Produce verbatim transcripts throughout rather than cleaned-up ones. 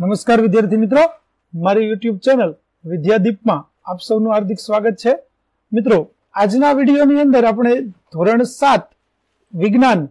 नमस्कार विद्यार्थी मित्रों, मारी YouTube चैनल विद्या दीप में आप सबनु हार्दिक स्वागत है। मित्रों आजना वीडियो नी अंदर आपणे धोरण सात विज्ञान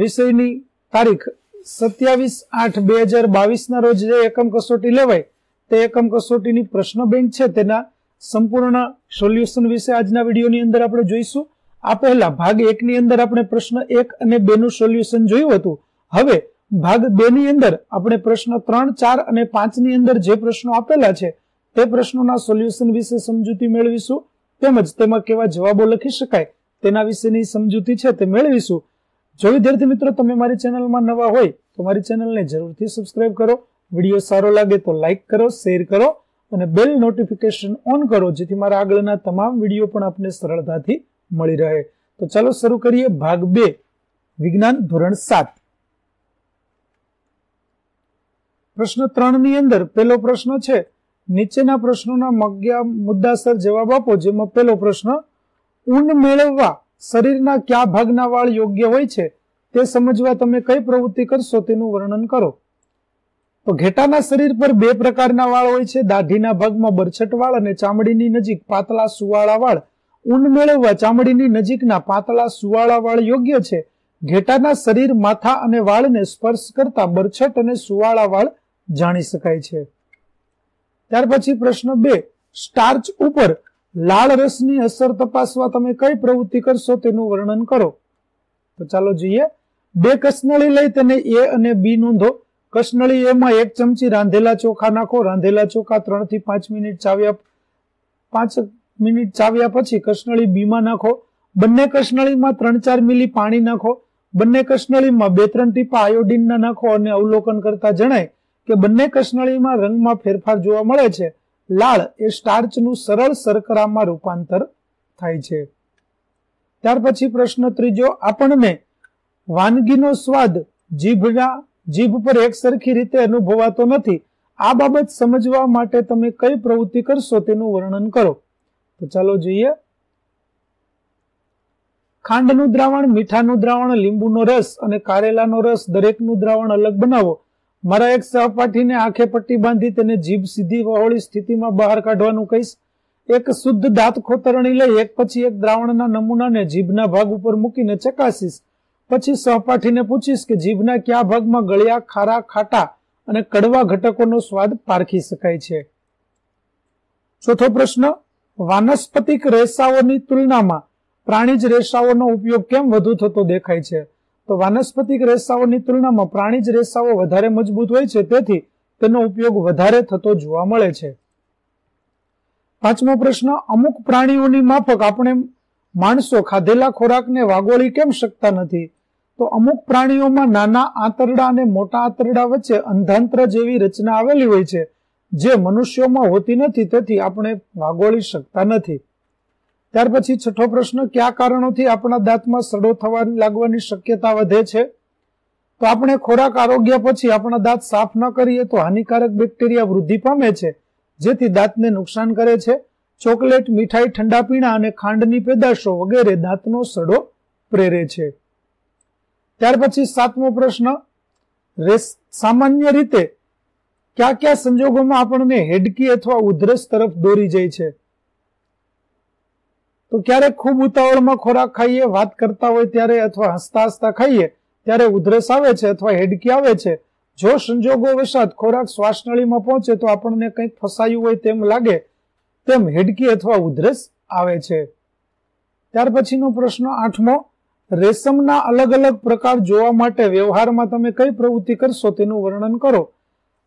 विषयनी तारीख सत्तावीस आठ बे हज़ार बावीस ना रोज जे एकम कसोटी लेवाय ते एकम कसोटी नी प्रश्न बैंक छे तेना संपूर्ण सोल्यूशन विषय आजना वीडियो नी अंदर आपणे जोईशुं। आ पहेला भाग एक नी अंदर आपणे प्रश्न एक अने बे नु सोल्यूशन जोयुं हतुं। हवे भाग बे नी अंदर अपने प्रश्न त्रण चार अने पांच नी अंदर जे प्रश्नों आपेला छे ते प्रश्नोना सोल्यूशन विषे समजूती मेळवीशुं તેમજ તેમાં કેવા જવાબો લખી શકાય તેના વિશેની સમજૂતી છે તે મેળવીશું। જો વિદ્યાર્થી મિત્રો તમે મારી ચેનલમાં નવા હોય તો મારી ચેનલને જરૂરથી સબસ્ક્રાઇબ કરો, વિડિયો સારો લાગે તો લાઈક કરો, શેર કરો અને બેલ નોટિફિકેશન ઓન કરો જેથી મારા આગળના તમામ વિડિયો પણ આપને સરળતાથી મળી રહે। તો ચાલો શરૂ કરીએ ભાગ બે વિજ્ઞાન ધોરણ સાત प्रश्न त्रण नी अंदर पहलो प्रश्न छे नीचेना प्रश्नोना मग्या मुद्दासर जवाब आपो। जेमां पहलो प्रश्न ऊन मेळववा शरीरना क्या भागना वाळ योग्य होय छे ते समजवा तमे कई प्रवृत्ति करशो तेनुं वर्णन करो। तो घेटाना शरीर पर बे प्रकारना वाळ होय छे, दाढीना भागमां बरछट वाळ अने चामडीनी नजीक पातळा सुवाळा वाळ। ऊन मेळववा चामडीनी नजीकना पातळा सुवाळा वाळ योग्य छे। घेटाना शरीर माथा अने वाळने स्पर्श करता बरछट अने सुवाळा वाळ जानी शकाय छे। त्यार पछी प्रश्न बे स्टार्च उपर लाल रसनी असर तपासवा तमे कई प्रवृत्ति करशो तेनुं वर्णन करो। तो चालो जोईए। बे कसनळी लई तेने ए अने बी नोंधो। कसनळी ए मां एक चमची रांधेला चोखा नाखो। रांधेला चोखा त्रण थी पांच मिनिट चाव्या पांच मिनिट चाव्या पछी कसनळी बी मां नाखो। बंने कसनळी मां त्रण चार मिली पाणी नाखो। बंने कसनळी मां बे त्रण टीपा आयोडीन ना नाखो अने अवलोकन करता जणाय के बन्ने कसनळीमां रंगमां फेरफार जोवा मळे छे। लाल ए स्टार्चनुं सरळ शर्करामां रूपांतर थाय छे। त्यार पछी प्रश्न त्रीजो आपणने वानगीनो स्वाद जीभना जीभ पर एकसरखी रीते अनुभवातो नथी। आ बाबत समजवा माटे तमे कई प्रवृत्ति करशो तेनुं वर्णन करो। तो चालो जोईए। खांडनुं द्रावण, मीठानुं द्रावण, લીંબુનો રસ અને કારેલાનો રસ દરેકનું द्रावण अलग बनावो। मारा एक सहपाठी ने आंखे पट्टी बांधी तेने जीभ सीधी वहोळी स्थिति में बहार काढवानुं कहीश। एक शुद्ध दांत खोतरणी लई एक पछी एक द्रावणना नमूनाने जीभना भाग उपर मूकीने चकासीश। पछी सहपाठीने पूछीश के जीभना क्या भागमां गळ्या, खारा, खाटा अने कड़वा घटकोनो स्वाद पारखी शकाय छे। चौथो प्रश्न वानस्पतिक रेसाओनी तुलनामां प्राणीज रेसाओनो उपयोग केम वधु थतो देखाय छे। तो वानस्पतिक रेसाओनी तुलनामां प्राणीज रेसाओ वधारे मजबूत होय छे तेथी तेनो उपयोग वधारे थतो जोवा मळे छे। पांचमो प्रश्न अमुक प्राणीओनी माफक आपणे माणसो खाधेला खोराकने वागोळी केम शकता नथी। तो अमुक प्राणीओमां नाना आंतरडा अने मोटा आंतरडा वच्चे अंधांत्र जेवी रचना आवेली होय छे जे मनुष्योमां होती नथी तेथी आपणे वागोळी शकता नथी। त्यार पछी छठो प्रश्न क्या कारणोंथी आपणा दांतमां सड़ो थवा लागवानी शक्यता वधे छे। तो आपणे खोराक आरोग्या पछी आपणा दांत साफ न करीए तो हानिकारक बेक्टेरिया वृद्धि पामे छे जेथी दांतने नुकसान करे छे। चॉकलेट, मिठाई, ठंडा पीणा अने खांडनी पेदाशो वगैरे दांतनो सड़ो प्रेरे छे। त्यार पछी सातमो प्रश्न रेस सामान्य रीते क्या क्या संजोगोमां आपणने हेडकी अथवा उधरस तरफ दोरी जाय छे। तो क्यारे खूब उतावळ में खोराक खाईए, बात करता होय त्यारे अथवा हसता हसता खाईए त्यारे उधरस आवे छे अथवा हेडकी आवे छे। जो संजोगोवशात खोराक श्वासनळी में पहुंचे तो आपणने कंईक फसायुं होय तेम लागे तेम हेडकी अथवा उधरस आवे छे। त्यार पछीनो प्रश्न आठमो रेशमना अलग अलग प्रकार जोवा माटे व्यवहारमां तमे कई प्रवृत्ति करशो तेनुं वर्णन करो।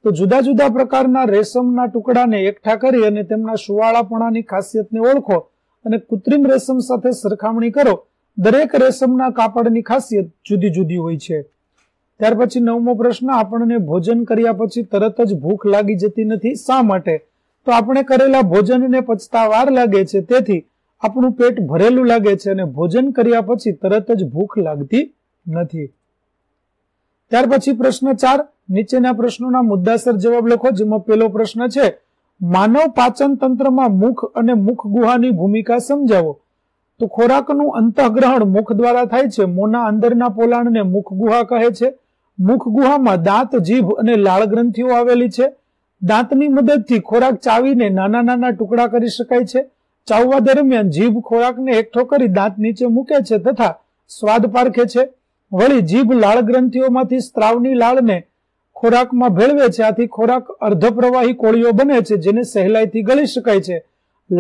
तो जुदा जुदा प्रकारना रेशमना टुकड़ाने एकठा करी अने तेमना सुवाळापणानी खासियतने ओळखो अने कृत्रिम रेशम साथे सरखामणी करो। दरेक रेशमना कापड़नी खासियत जुदी जुदी होय छे। त्यार पछी नवमो प्रश्न आपणने भोजन कर्या पछी तरत ज भूख लागी जती नथी शा माटे। तो आपणे करेला भोजनने पचता वार लागे छे तेथी आपणुं पेट भरेलुं लागे छे अने भोजन कर्या पछी तरत ज भूख लागती नथी। त्यार पछी प्रश्न चार नीचेना प्रश्नोना मुद्दासर जवाब लखो। जेमां पहेलो प्रश्न छे मानव पाचन तंत्र में मुख अने मुख गुहानी भूमिका समझावो। तो खोराकनुं अंतःग्रहण मुख द्वारा थाय छे। मोना अंदરના પોલાણને મુખ ગુહા કહે છે। મુખ ગુહામાં દાંત, જીભ અને લાળ ગ્રંથિઓ આવેલી છે. દાંતની મદદથી ખોરાક ચાવીને નાના નાના ટુકડા કરી શકાય છે. ચાવવા દરમિયાન જીભ ખોરાકને એકઠો કરી દાંત નીચે મૂકે છે તથા સ્વાદ પારખે છે. વળી જીભ લાળ ગ્રંથિઓમાંથી સ્ત્રાવની લાળને ખોરાકમાં ભેળવે છે. આથી ખોરાક અર્ધપ્રવાહી કોળીઓ બને છે જેને સહેલાઈથી ગળી શકાય છે.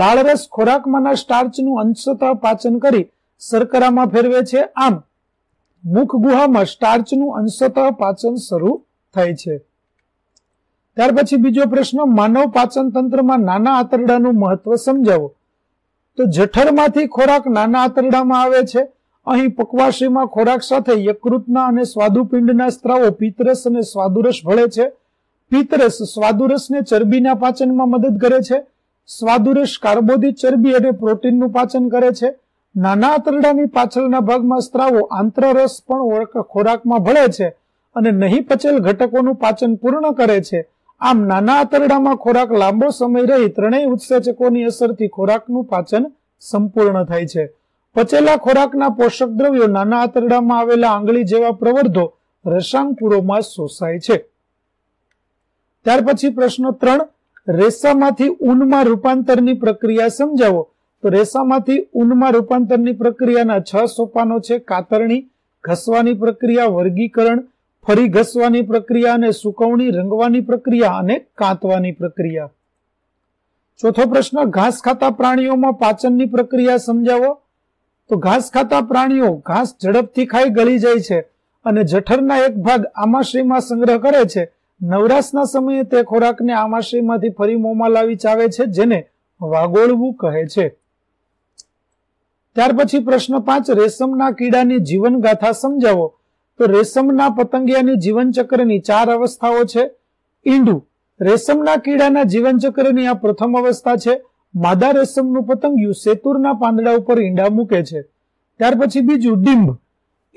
લાળરસ ખોરાકમાંના સ્ટાર્ચનું અંશતઃ પાચન કરી શર્કરામાં ફેરવે છે. આમ મુખ ગુહામાં સ્ટાર્ચનું અંશતઃ પાચન શરૂ થાય છે. ત્યાર પછી બીજો પ્રશ્ન, માનવ પાચન તંત્રમાં નાના આંતરડાનું મહત્વ સમજાવો. તો જઠરમાંથી ખોરાક નાના આંતરડામાં આવે છે. અહીં પકવાશીમાં ખોરાક સાથે યકૃતના અને સ્વાદુપિંડના સ્ત્રાવો પિત્તરસ અને સ્વાદુરસ ભળે છે. પિત્તરસ સ્વાદુરસને ચરબીના પાચનમાં મદદ કરે છે. સ્વાદુરસ કાર્બોદિત ચરબી અને પ્રોટીનનું પાચન કરે છે. નાના આંતરડાની પાછળના ભાગમાં સ્ત્રાવો આંતરરસ પણ ખોરાકમાં ભળે છે અને નહીં પચેલ ઘટકોનું પાચન પૂર્ણ કરે છે. આમ નાના આંતરડામાં ખોરાક લાંબો સમય રહી ત્રણેય ઉત્સેચકોની અસરથી ખોરાકનું પાચન સંપૂર્ણ થાય છે. પચેલા ખોરાકના પોષક દ્રવ્યો નાના આંતરડામાં આવેલા આંગળી જેવા પ્રવર્ધો રસાંકુરોમાં શોષાય છે. ત્યાર પછી પ્રશ્ન ત્રણ, રેસામાંથી ઊનમાં રૂપાંતરની પ્રક્રિયા સમજાવો. તો રેસામાંથી ઊનમાં રૂપાંતરની પ્રક્રિયાના છ સોપાનો છે: કાતરણી, ઘસવાની પ્રક્રિયા, વર્ગીકરણ, ફરી ઘસવાની પ્રક્રિયા અને સુકવણી, રંગવાની પ્રક્રિયા અને કાંતવાની પ્રક્રિયા. ચોથો પ્રશ્ન, ઘાસ ખાતા પ્રાણીઓમાં પાચનની પ્રક્રિયા સમજાવો. તો ઘાસ ખાતા પ્રાણીઓ ઘાસ ઝડપથી ખાઈ ગળી જાય છે અને જઠરના એક ભાગ આમાશયમાં સંગ્રહ કરે છે. નવરાશના સમયે તે ખોરાકને આમાશયમાંથી ફરી મોંમાં લાવી ચાવે છે જેને વાગોળવું કહે છે. ત્યાર પછી પ્રશ્ન પાંચ, રેશમના કીડાની જીવનગાથા સમજાવો. તો રેશમના પતંગિયાની જીવનચક્રની ચાર અવસ્થાઓ છે. ઈંડું, રેશમના કીડાના જીવનચક્રની આ પ્રથમ અવસ્થા છે. માદા રેશમનું પતંગિયું સેતુરના પાંદડા ઉપર ઈંડા મૂકે છે. ત્યાર પછી બીજું, ડીંભ.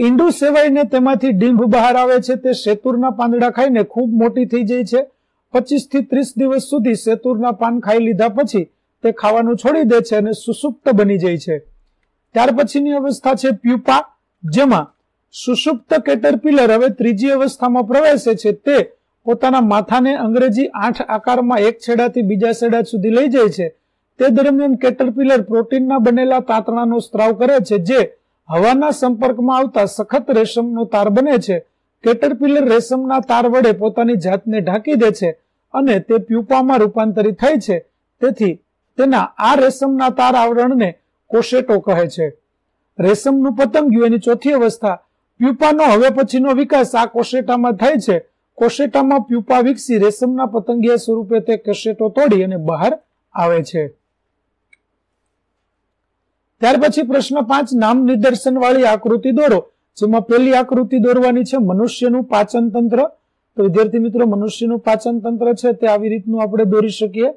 ઈંડું સેવાઈને તેમાંથી ડીંભ બહાર આવે છે. તે સેતુરના પાંદડા ખાઈને ખૂબ મોટી થઈ જાય છે. પચીસ થી ત્રીસ દિવસ સુધી સેતુરના પાન ખાઈ લીધા પછી તે ખાવાનું છોડી દે છે અને સુસુપ્ત બની જાય છે. ત્યાર પછીની અવસ્થા છે પ્યુપા, જેમાં સુષુપ્ત કેટરપિલર હવે ત્રીજી અવસ્થામાં પ્રવેશે છે. તે પોતાના માથાને અંગ્રેજી આઠ આકારમાં એક છેડાથી બીજા છેડા સુધી લઈ જાય છે. તે દરમિયાન કેટરપિલર પ્રોટીનના બનેલા તાંતણાનો સ્ત્રાવ કરે છે જે હવાના સંપર્કમાં આવતા સખત રેશમનો તાર બને છે. કેટરપિલર રેશમના તાર વડે પોતાની જાતને ઢાંકી દે છે અને તે પ્યુપામાં રૂપાંતરિત થાય છે. તેથી તેના આ રેશમના તાર આવરણને કોશેટો કહે છે. રેશમનું પતંગિયું, એની ચોથી અવસ્થા. પ્યુપાનો હવે પછીનો વિકાસ આ કોશેટામાં થાય છે. કોશેટામાં પ્યુપા વિકસી રેશમના પતંગિયા સ્વરૂપે તે કોશેટો તોડી અને બહાર આવે છે. ત્યાર પછી પ્રશ્ન પાંચ, નામ નિદર્શન વાળી આકૃતિ દોરો. જેમાં પહેલી આકૃતિ દોરવાની છે મનુષ્યનું પાચન તંત્ર. તો વિદ્યાર્થી મિત્રો, મનુષ્યનું પાચન તંત્ર છે તે આવી રીતનું આપણે દોરી શકીએ.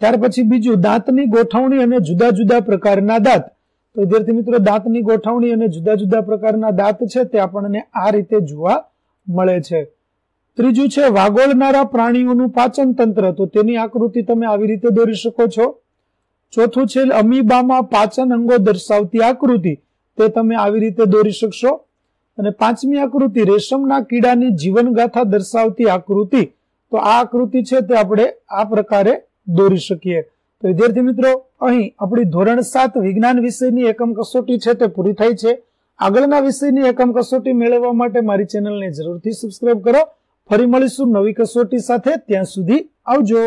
ત્યાર પછી બીજું, દાંતની ગોઠવણી અને જુદા જુદા પ્રકારના દાંત. તો વિદ્યાર્થી મિત્રો, દાંતની ગોઠવણી અને જુદા જુદા પ્રકારના દાંત છે તે આપણને આ રીતે જોવા મળે છે. ત્રીજું છે વાગોળનારા પ્રાણીઓનું પાચન તંત્ર. તો તેની આકૃતિ તમે આવી રીતે દોરી શકો છો. ચોથું છે અમીબામાં પાચન અંગો દર્શાવતી આકૃતિ. તે તમે આવી રીતે દોરી શકશો. અને પાંચમી આકૃતિ રેશમના કીડાની જીવનગાથા દર્શાવતી આકૃતિ. તો આ આકૃતિ છે તે આપણે આ પ્રકારે દોરી શકીએ. તો વિદ્યાર્થી મિત્રો, અહીં આપણી ધોરણ સાત વિજ્ઞાન વિષયની એકમ કસોટી છે તે પૂરી થઈ છે. આગળના વિષયની એકમ કસોટી મેળવવા માટે મારી ચેનલને જરૂરથી સબસ્ક્રાઇબ કરો. ફરી મળીશું નવી કસોટી સાથે. ત્યાં સુધી આવજો.